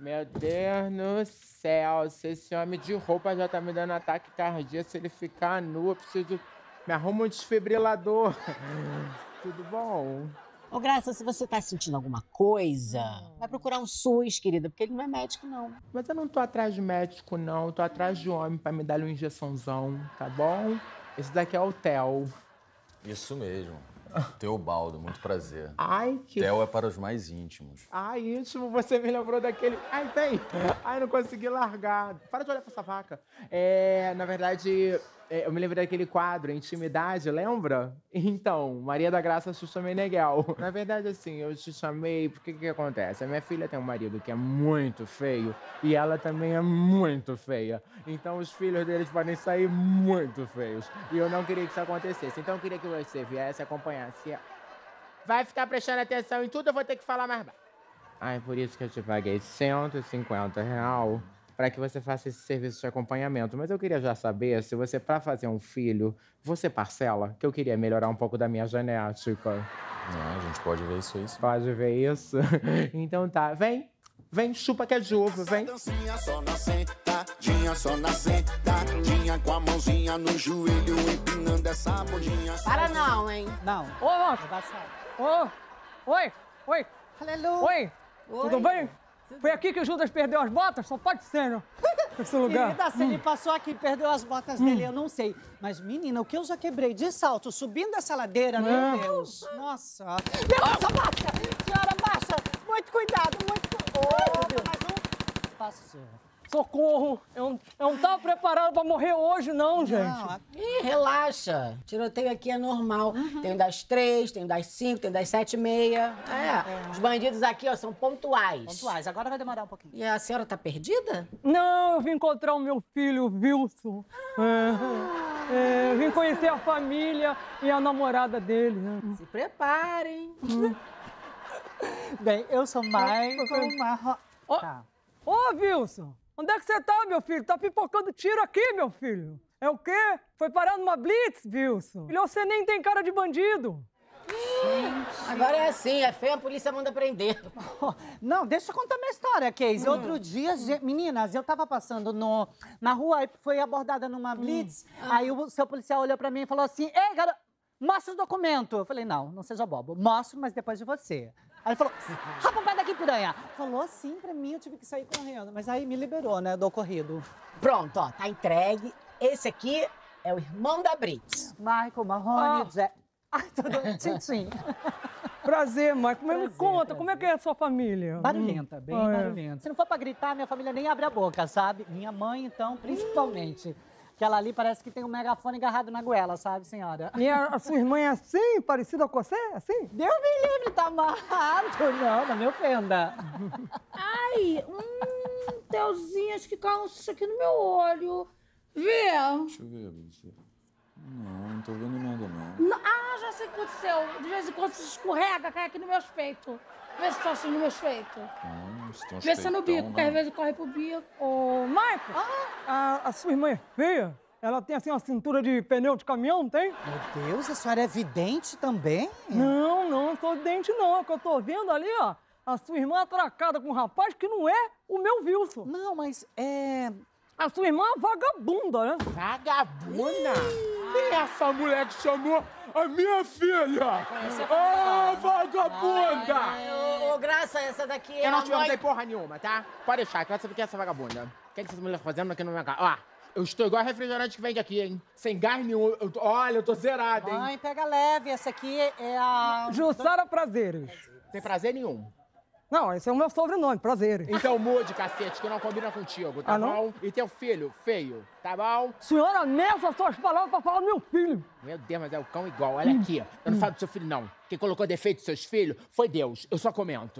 Meu Deus do céu, se esse homem de roupa já tá me dando ataque cardíaco, se ele ficar nu, eu preciso... Me arruma um desfibrilador. Tudo bom? Ô, Graça, se você tá sentindo alguma coisa, vai procurar um SUS, querida, porque ele não é médico, não. Mas eu não tô atrás de médico, não. Eu tô atrás de homem pra me dar uma injeçãozão, tá bom? Esse daqui é o Theo. Isso mesmo. Teobaldo, muito prazer. Ai, que... Theo é para os mais íntimos. Ai, íntimo, você me lembrou daquele... Ai, tem! Ai, não consegui largar. Para de olhar pra essa vaca. É, na verdade, eu me lembrei daquele quadro, Intimidade, lembra? Então, Maria da Graça Sussou Meneghel. Na verdade, assim, eu te chamei, porque o que acontece? A minha filha tem um marido que é muito feio e ela também é muito feia. Então, os filhos deles podem sair muito feios. E eu não queria que isso acontecesse. Então, eu queria que você viesse acompanhar. Vai ficar prestando atenção em tudo, eu vou ter que falar mais baixo. Ai, por isso que eu te paguei R$150 para que você faça esse serviço de acompanhamento. Mas eu queria já saber se você, para fazer um filho, você parcela, que eu queria melhorar um pouco da minha genética. Não, a gente pode ver isso aí. Pode ver isso? Então tá, vem. Vem, chupa que é de ovo, vem. Dancinha só na sentadinha, com a mãozinha no joelho, empinando essa bundinha. Para não, hein? Não. Ô, moça. Ô, oi, oi. Aleluia. Oi, tudo bem? Foi aqui que o Judas perdeu as botas? Só pode ser, não? Esse lugar. Querida, se ele passou aqui e perdeu as botas dele, eu não sei. Mas, menina, o que eu já quebrei de salto, subindo essa ladeira, meu Deus. Nossa. Meu Deus, baixa. Senhora, baixa. Muito cuidado, muito cuidado. Oh, mais um. Passou. Socorro! Eu não tava preparado pra morrer hoje, não, gente. Não. Ih, relaxa. Tiroteio aqui é normal. Tem das 3, tem das 5, tem das 7:30. Os bandidos aqui, ó, são pontuais. Pontuais. Agora vai demorar um pouquinho. E a senhora tá perdida? Não, eu vim encontrar o meu filho, o Wilson. Eu vim conhecer a família e a namorada dele. Se preparem. Bem, eu sou Maicon. Tá. Ô, Wilson, onde é que você tá, meu filho? Tá pipocando tiro aqui, meu filho. É o quê? Foi parar numa blitz, Wilson? Filho, você nem tem cara de bandido. Agora é assim, é feio, a polícia manda prender. Não, deixa eu contar minha história, Keise. Outro dia, meninas, eu tava passando na rua e foi abordada numa blitz. Aí o seu policial olhou pra mim e falou assim, ei, garoto, mostra o documento. Eu falei, não, não seja bobo. Mostro, mas depois de você. Aí ele falou, rapaz, vai daqui, piranha. Falou assim pra mim, eu tive que sair correndo. Mas aí me liberou, né, do ocorrido. Pronto, ó, tá entregue. Esse aqui é o irmão da Brit. Michael, Marrone, José. Ai, tudo tchim-tchim. Prazer, Michael. Mas me conta, como é que é a sua família? Barulhenta, bem barulhenta. Se não for pra gritar, minha família nem abre a boca, sabe? Minha mãe, então, principalmente. Que ela ali parece que tem um megafone agarrado na goela, sabe, senhora? E a sua irmã é assim, parecida com você? Assim? Deus me livre, tá amarrado. Não, não me ofenda. Ai, Teuzinhas que calça aqui no meu olho. Vê? Deixa eu ver, Brit. Não tô vendo nada, não. Ah, já sei o que aconteceu. De vez em quando se escorrega, cai aqui nos meus peitos. Vê se estão assim nos meus peitos. Vê se é no bico, que às vezes corre pro bico. Ô, Maicon, a sua irmã é feia? Ela tem, assim, uma cintura de pneu de caminhão, não tem? Meu Deus, a senhora é vidente também? Não, não sou vidente, não. É que eu tô vendo ali, ó, a sua irmã atracada com um rapaz que não é o meu Wilson. Não, mas é... A sua irmã é vagabunda, né? Vagabunda? Quem é essa mulher que chamou a minha filha? Ô, vagabunda! Ô, Graça, essa daqui é... Eu não te perguntei porra nenhuma, tá? Pode deixar, que eu saber quem é essa vagabunda. O que é que essa mulher tá fazendo aqui no meu carro? Ó, eu estou igual refrigerante que vende aqui, hein? Sem gás nenhum. Olha, eu tô zerada, hein? Mãe, pega leve. Essa aqui é a... Jussara Prazeres. Sem prazer nenhum. Não, esse é o meu sobrenome, prazer. Então mude, cacete, que não combina contigo, tá bom? E teu filho, feio, tá bom? Senhora, nessa suas palavras pra falar do meu filho. Meu Deus, mas é o cão igual, olha aqui. Eu não falo do seu filho, não. Quem colocou defeito nos seus filhos foi Deus, eu só comento.